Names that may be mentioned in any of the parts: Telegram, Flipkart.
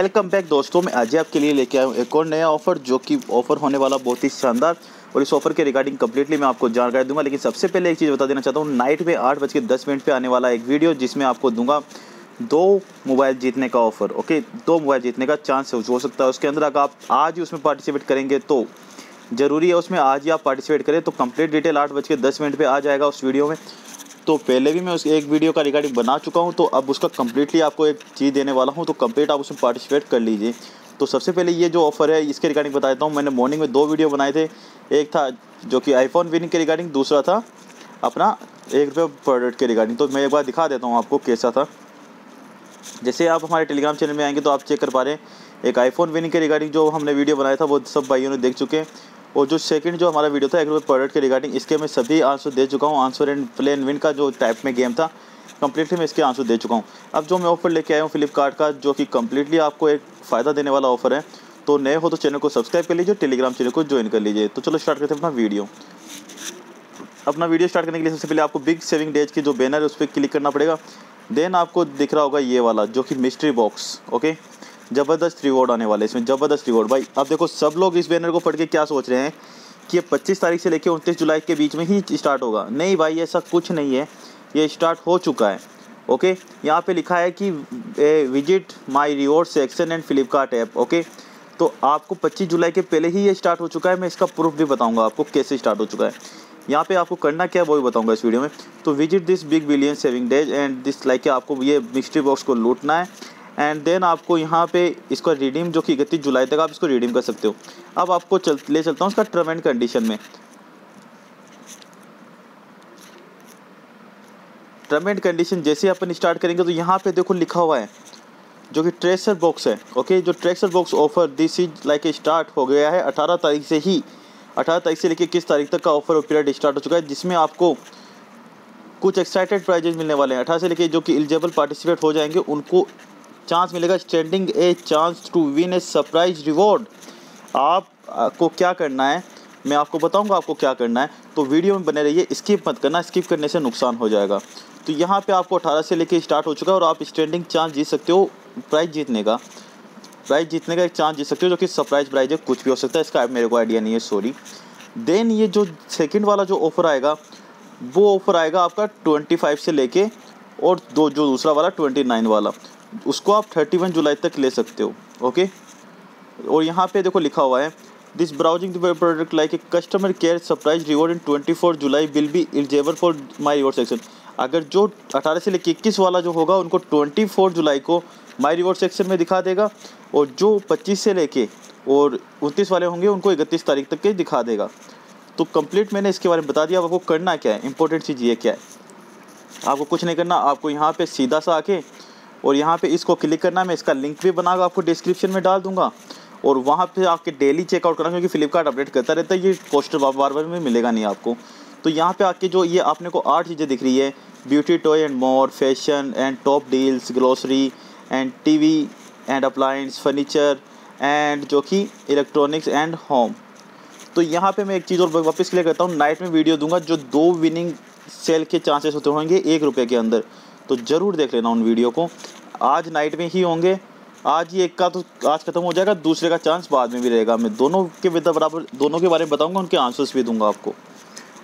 Welcome back दोस्तों, मैं आज आपके लिए लेके आया हूँ एक और नया ऑफर, जो कि ऑफर होने वाला बहुत ही शानदार। और इस ऑफर के रिगार्डिंग कंप्लीटली मैं आपको जानकारी दूंगा, लेकिन सबसे पहले एक चीज़ बता देना चाहता हूँ। नाइट में 8:10 पे आने वाला एक वीडियो, जिसमें आपको दूंगा 2 मोबाइल जीतने का ऑफर। ओके, 2 मोबाइल जीतने का चांस हो सकता है। उसके अंदर अगर आप आज ही उसमें पार्टिसिपेट करेंगे तो ज़रूरी है उसमें आज ही आप पार्टिसिपेट करें। तो कंप्लीट डिटेल 8:10 पे आ जाएगा उस वीडियो में। तो पहले भी मैं उस एक वीडियो का रिगार्डिंग बना चुका हूं, तो अब उसका कंप्लीटली आपको एक चीज़ देने वाला हूं, तो कंप्लीट आप उसमें पार्टिसिपेट कर लीजिए। तो सबसे पहले ये जो ऑफ़र है इसके रिगार्डिंग बता देता हूं। मैंने मॉर्निंग में 2 वीडियो बनाए थे, एक था जो कि आईफोन विनिंग के रिगार्डिंग, दूसरा था अपना ₹1 प्रोडक्ट के रिगार्डिंग। तो मैं एक बार दिखा देता हूँ आपको कैसा था। जैसे आप हमारे टेलीग्राम चैनल में आएंगे तो आप चेक कर पा रहे हैं, एक आईफोन विनिंग के रिगार्डिंग जो हमने वीडियो बनाया था वो सब भाइयों ने देख चुके हैं। और जो सेकंड जो हमारा वीडियो था ₹1 प्रोडक्ट के रिगार्डिंग, इसके मैं सभी आंसर दे चुका हूँ। Answer and play and win का जो टाइप में गेम था, कंप्लीटली मैं इसके आंसर दे चुका हूँ। अब जो मैं ऑफर लेके आया हूँ फ्लिपकार्ट का, जो कि कंप्लीटली आपको एक फ़ायदा देने वाला ऑफर है। तो नए हो तो चैनल को सब्सक्राइब कर लीजिए, टेलीग्राम चैनल को ज्वाइन कर लीजिए। तो चलो स्टार्ट करते हैं अपना वीडियो। स्टार्ट करने के लिए सबसे पहले आपको बिग सेविंग डेज की जो बैनर है उस पर क्लिक करना पड़ेगा। देन आपको दिख रहा होगा ये वाला जो कि मिस्ट्री बॉक्स। ओके, ज़बरदस्त रिवॉर्ड आने वाले, इसमें ज़बरदस्त रिवॉर्ड। भाई अब देखो, सब लोग इस बैनर को पढ़ के क्या सोच रहे हैं कि ये 25 तारीख से लेकर 29 जुलाई के बीच में ही स्टार्ट होगा। नहीं भाई, ऐसा कुछ नहीं है, ये स्टार्ट हो चुका है। ओके, यहाँ पे लिखा है कि visit my reward section and Flipkart app. Okay, तो आपको 25 जुलाई के पहले ही ये स्टार्ट हो चुका है। मैं इसका प्रूफ भी बताऊँगा आपको कैसे स्टार्ट हो चुका है। यहाँ पे आपको करना क्या है वो भी बताऊँगा इस वीडियो में। तो visit this big billion saving days and this, like आपको ये मिस्ट्री बॉक्स को लूटना है। एंड देन आपको यहाँ पे इसका रिडीम, जो कि 31 जुलाई तक आप इसको रिडीम कर सकते हो। अब आपको ले चलता हूँ इसका टर्म एंड कंडीशन में। टर्म एंड कंडीशन जैसे अपन स्टार्ट करेंगे तो यहाँ पे देखो लिखा हुआ है जो कि ट्रेसर बॉक्स है। ओके, जो tracer box offer this is like start हो गया है 18 तारीख से लेकर 21 तारीख तक का ऑफर पीरियड स्टार्ट हो चुका है, जिसमें आपको कुछ एक्साइटेड प्राइजेज मिलने वाले हैं। 18 से लेकर जो कि एलिजिबल पार्टिसिपेट हो जाएंगे उनको चांस मिलेगा, standing a chance to win a surprise reward. आपको क्या करना है मैं आपको बताऊंगा आपको क्या करना है, तो वीडियो में बने रहिए। स्किप मत करना, स्किप करने से नुकसान हो जाएगा। तो यहाँ पे आपको 18 से लेके स्टार्ट हो चुका है और आप स्टैंडिंग चांस जीत सकते हो प्राइज़ जीतने का एक चांस जीत सकते हो, जो कि सरप्राइज प्राइज है, कुछ भी हो सकता है। इसका मेरे को आइडिया नहीं है, सॉरी। देन ये जो सेकेंड वाला जो ऑफर आएगा वो ऑफर आएगा आपका 25 से लेके, और जो दूसरा वाला 29 वाला, उसको आप 31 जुलाई तक ले सकते हो। ओके, और यहाँ पे देखो लिखा हुआ है this browsing the product like a customer care surprise reward in 24 July will be eligible for my reward section. अगर जो 18 से लेकर 21 वाला जो होगा उनको 24 जुलाई को माय रिवॉर्ड सेक्शन में दिखा देगा, और जो 25 से लेके और 29 वाले होंगे उनको 31 तारीख तक के दिखा देगा। तो कंप्लीट मैंने इसके बारे में बता दिया। आपको करना क्या है, इंपॉर्टेंट चीज़ ये क्या है, आपको कुछ नहीं करना। आपको यहाँ पर सीधा सा आके और यहाँ पे इसको क्लिक करना है। मैं इसका लिंक भी बनाकर आपको डिस्क्रिप्शन में डाल दूंगा, और वहाँ पे आपके डेली चेकआउट करना, क्योंकि फ्लिपकार्ट अपडेट करता रहता है। ये पोस्टर बार बार में मिलेगा नहीं आपको। तो यहाँ पे आके जो ये आपने को 8 चीज़ें दिख रही है, beauty toy and more, fashion and top deals, grocery and TV and appliance, furniture and जो कि इलेक्ट्रॉनिक्स एंड होम। तो यहाँ पर मैं एक चीज़ और वापस क्लियर करता हूँ, नाइट में वीडियो दूंगा जो 2 विनिंग सेल के चांसेस होते होंगे ₹1 के अंदर। तो ज़रूर देख लेना उन वीडियो को, आज नाइट में ही होंगे। आज ये एक का तो आज ख़त्म हो जाएगा, दूसरे का चांस बाद में भी रहेगा। मैं दोनों के बराबर दोनों के बारे में बताऊंगा, उनके आंसर्स भी दूंगा आपको।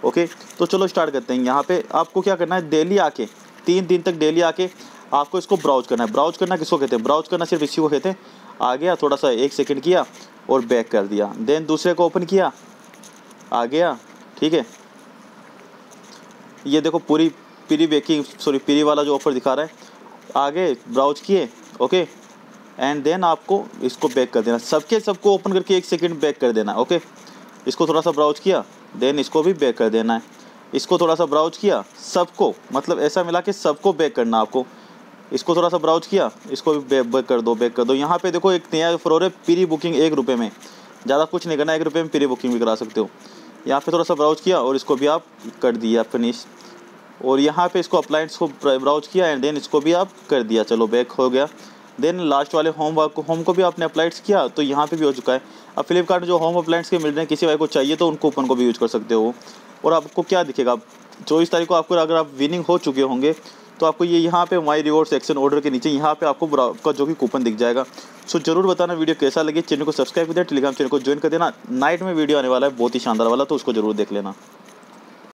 ओके, तो चलो स्टार्ट करते हैं। यहाँ पे आपको क्या करना है, डेली आके 3 दिन तक डेली आके आपको इसको ब्राउज करना है। ब्राउज करना किसको कहते हैं, ब्राउज करना सिर्फ इसी को कहते हैं। आ गया, थोड़ा सा 1 सेकेंड किया और बैक कर दिया, देन दूसरे को ओपन किया, आ गया, ठीक है। ये देखो प्री वाला जो ऑफर दिखा रहा है, आगे ब्राउज किए। ओके, एंड देन आपको इसको बैक कर देना, सबको ओपन करके 1 सेकेंड बैक कर देना। ओके, इसको थोड़ा सा ब्राउज किया, देन इसको भी बैक कर देना है। इसको थोड़ा सा ब्राउज किया, सबको मतलब ऐसा मिला के सबको बैक करना आपको। इसको थोड़ा सा ब्राउज किया, इसको भी बैक कर दो। यहाँ पे देखो एक नया ऑफर हो रहा है, प्री बुकिंग ₹1 में। ज़्यादा कुछ नहीं करना, ₹1 में प्री बुकिंग भी करा सकते हो। यहाँ पर थोड़ा सा ब्राउज किया और इसको भी आप कर दिया फिनिश, और यहाँ पे इसको अप्लाइंस को ब्राउज किया एंड देन इसको भी आप कर दिया, चलो बैक हो गया। देन लास्ट वाले होम को भी आपने अप्लाइंस किया, तो यहाँ पे भी हो चुका है। अब फ्लिपकार्ट में जो होम अप्लाइंस के मिल रहे हैं, किसी भाई को चाहिए तो उन कूपन को भी यूज़ कर सकते हो। और आपको क्या दिखेगा, 24 तारीख को आपको अगर आप विनिंग हो चुके होंगे तो आपको ये यहाँ पे माय रिवॉर्ड सेक्शन ऑर्डर के नीचे यहाँ पे आपको आपका जो भी कूपन दिख जाएगा। सो जरूर बताना वीडियो कैसा लगे, चैनल को सब्सक्राइब कर देना, टेलीग्राम चैनल को ज्वाइन कर देना। नाइट में वीडियो आने वाला है बहुत ही शानदार वाला, तो उसको जरूर देख लेना।